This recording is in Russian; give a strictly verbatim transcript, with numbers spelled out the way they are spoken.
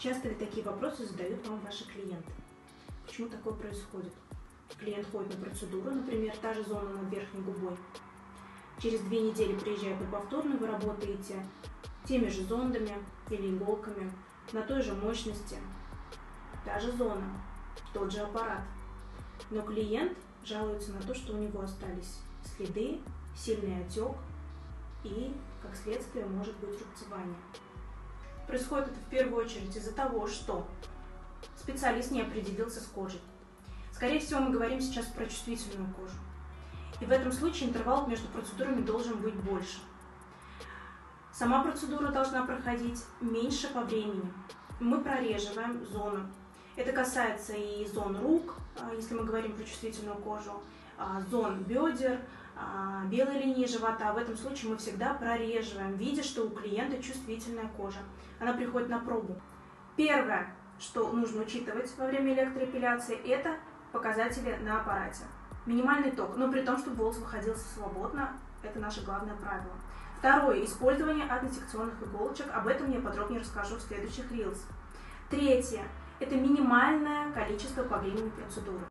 Часто ли такие вопросы задают вам ваши клиенты? Почему такое происходит? Клиент ходит на процедуру, например, та же зона над верхней губой. Через две недели, приезжая по повторной, вы работаете теми же зондами или иголками, на той же мощности, та же зона, тот же аппарат. Но клиент жалуется на то, что у него остались следы, сильный отек и, как следствие, может быть рубцевание. Происходит это в первую очередь из-за того, что специалист не определился с кожей. Скорее всего, мы говорим сейчас про чувствительную кожу. И в этом случае интервал между процедурами должен быть больше. Сама процедура должна проходить меньше по времени. Мы прореживаем зону. Это касается и зон рук, если мы говорим про чувствительную кожу, зон бедер, белой линии живота. В этом случае мы всегда прореживаем, видя, что у клиента чувствительная кожа. Она приходит на пробу. Первое, что нужно учитывать во время электроэпиляции, это показатели на аппарате. Минимальный ток, но при том, чтобы волос выходил свободно, это наше главное правило. Второе, использование односекционных иголочек, об этом я подробнее расскажу в следующих рилсах. Третье, это минимальное количество по времени процедуры.